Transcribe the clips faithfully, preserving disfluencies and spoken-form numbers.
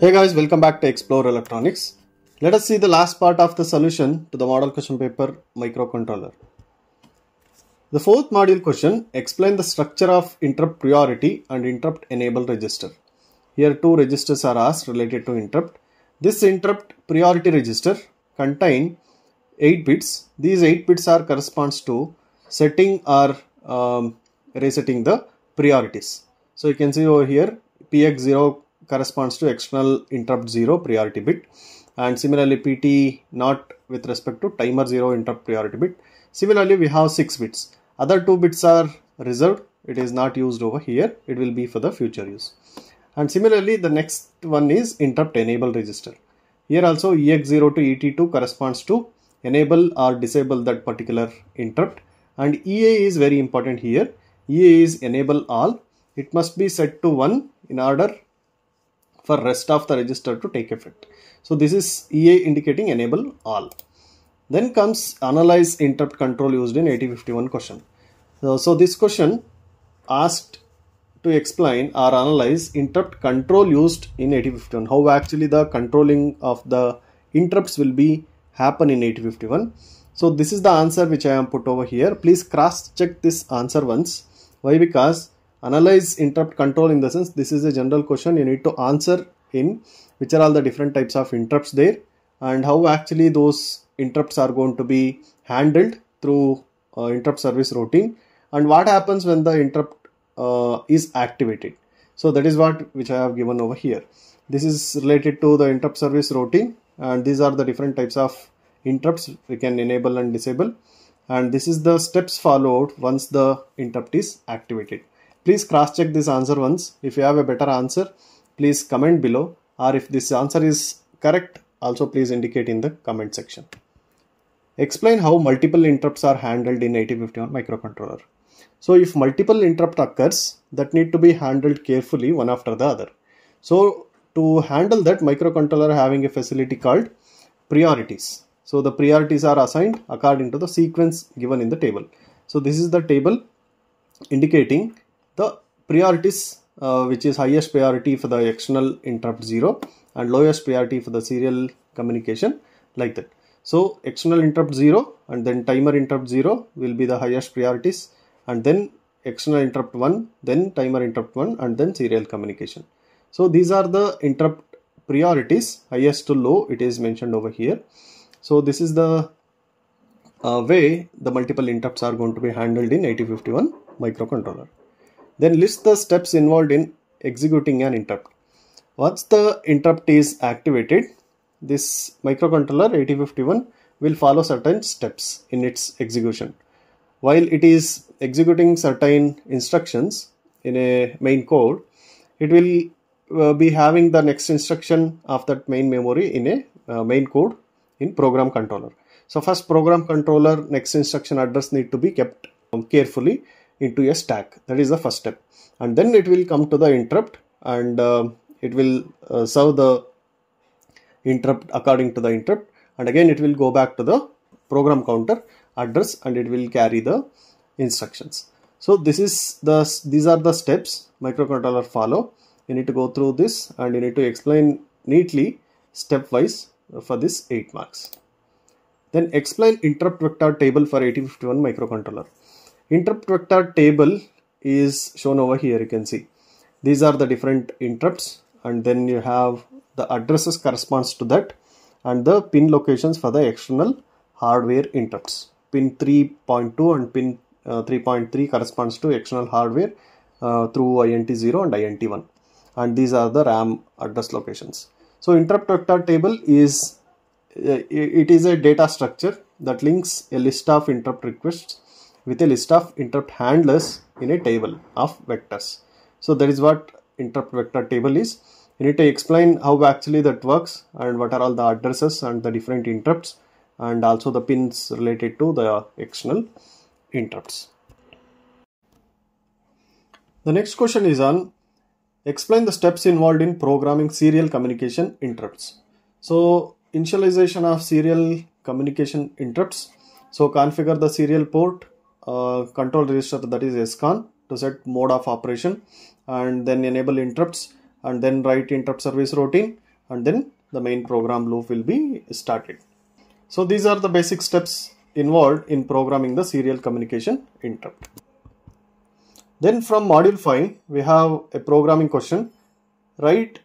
Hey guys, welcome back to Explore Electronics. Let us see the last part of the solution to the model question paper microcontroller. The fourth module question, explain the structure of interrupt priority and interrupt enable register. Here two registers are asked related to interrupt. This interrupt priority register contain eight bits. These eight bits are corresponds to setting or um, resetting the priorities. So you can see over here P X zero corresponds to external interrupt zero priority bit, and similarly P T zero with respect to timer zero interrupt priority bit. Similarly we have six bits. Other two bits are reserved, it is not used over here, it will be for the future use. And similarly the next one is interrupt enable register. Here also E X zero to E T two corresponds to enable or disable that particular interrupt, and E A is very important here. E A is enable all, it must be set to one in order for rest of the register to take effect. So this is E A indicating enable all. Then comes analyze interrupt control used in eighty fifty-one question. So, so this question asked to explain or analyze interrupt control used in eighty fifty-one. How actually the controlling of the interrupts will be happen in eighty fifty-one. So this is the answer which I am put over here. Please cross check this answer once. Why? Because analyze interrupt control, in the sense this is a general question, you need to answer in which are all the different types of interrupts there and how actually those interrupts are going to be handled through uh, interrupt service routine, and what happens when the interrupt uh, is activated. So that is what which I have given over here. This is related to the interrupt service routine, and these are the different types of interrupts we can enable and disable, and this is the steps followed once the interrupt is activated. Please cross check this answer once. If you have a better answer, please comment below, or if this answer is correct also please indicate in the comment section. Explain how multiple interrupts are handled in eighty fifty-one microcontroller. So if multiple interrupt occurs, that need to be handled carefully one after the other. So to handle that, microcontroller having a facility called priorities. So the priorities are assigned according to the sequence given in the table. So this is the table indicating the priorities, uh, which is highest priority for the external interrupt zero and lowest priority for the serial communication, like that. So external interrupt zero and then timer interrupt zero will be the highest priorities, and then external interrupt one, then timer interrupt one, and then serial communication. So these are the interrupt priorities, highest to low it is mentioned over here. So this is the uh, way the multiple interrupts are going to be handled in eighty fifty-one microcontroller. Then list the steps involved in executing an interrupt. Once the interrupt is activated, this microcontroller eighty fifty-one will follow certain steps in its execution. While it is executing certain instructions in a main code, it will uh, be having the next instruction of that main memory in a uh, main code in program controller. So first program controller next instruction address need to be kept um, carefully into a stack. That is the first step, and then it will come to the interrupt, and uh, it will uh, serve the interrupt according to the interrupt, and again it will go back to the program counter address and it will carry the instructions. So this is the these are the steps microcontroller follow. You need to go through this and you need to explain neatly stepwise for this eight marks. Then explain interrupt vector table for eighty fifty-one microcontroller. Interrupt vector table is shown over here, you can see. These are the different interrupts, and then you have the addresses corresponds to that and the pin locations for the external hardware interrupts. Pin three point two and pin uh, three point three corresponds to external hardware uh, through I N T zero and I N T one. And these are the RAM address locations. So interrupt vector table is, uh, it is a data structure that links a list of interrupt requests with a list of interrupt handlers in a table of vectors. So that is what interrupt vector table is. You need to explain how actually that works and what are all the addresses and the different interrupts, and also the pins related to the external interrupts. The next question is on explain the steps involved in programming serial communication interrupts. So initialization of serial communication interrupts. So configure the serial port, Uh, control register, that is SCON, to set mode of operation, and then enable interrupts, and then write interrupt service routine, and then the main program loop will be started. So these are the basic steps involved in programming the serial communication interrupt. Then from module five we have a programming question. Write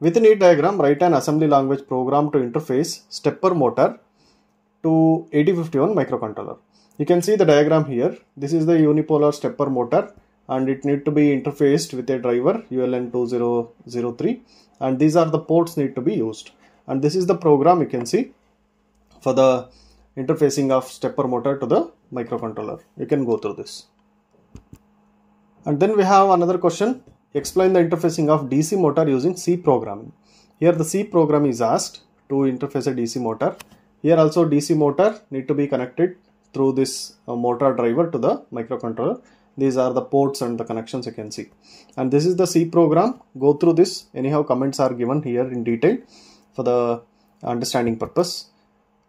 within a diagram, write an assembly language program to interface stepper motor to eighty fifty-one microcontroller. You can see the diagram here. This is the unipolar stepper motor and it need to be interfaced with a driver U L N two zero zero three, and these are the ports need to be used, and this is the program you can see for the interfacing of stepper motor to the microcontroller. You can go through this. And then we have another question. Explain the interfacing of D C motor using C programming. Here the C program is asked to interface a D C motor. Here also D C motor need to be connected through this uh, motor driver to the microcontroller. These are the ports and the connections you can see. And this is the C program. Go through this. Anyhow, comments are given here in detail for the understanding purpose.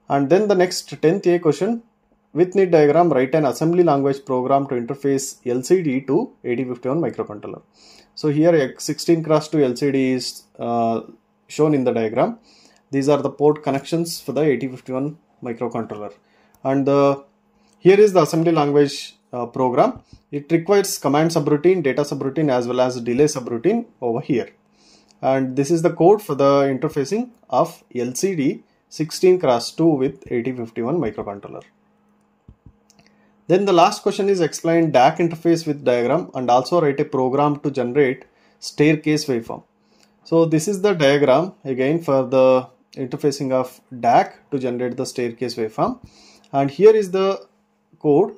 And then the next tenth E A question. With neat diagram, write an assembly language program to interface L C D to eighty fifty-one microcontroller. So here sixteen cross two L C D is uh, shown in the diagram. These are the port connections for the eighty fifty-one microcontroller. And the, here is the assembly language uh, program. It requires command subroutine, data subroutine as well as delay subroutine over here. And this is the code for the interfacing of L C D sixteen cross two with eighty fifty-one microcontroller. Then the last question is explain D A C interface with diagram and also write a program to generate staircase waveform. So this is the diagram again for the interfacing of D A C to generate the staircase waveform. And here is the code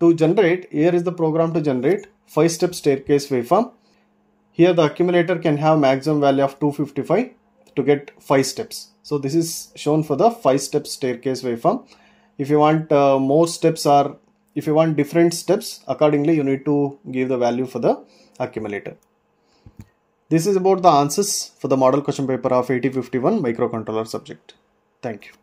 to generate, here is the program to generate five step staircase waveform. Here the accumulator can have maximum value of two fifty-five to get five steps. So this is shown for the five step staircase waveform. If you want uh, more steps are If you want different steps, accordingly you need to give the value for the accumulator. This is about the answers for the model question paper of eighty fifty-one microcontroller subject. Thank you.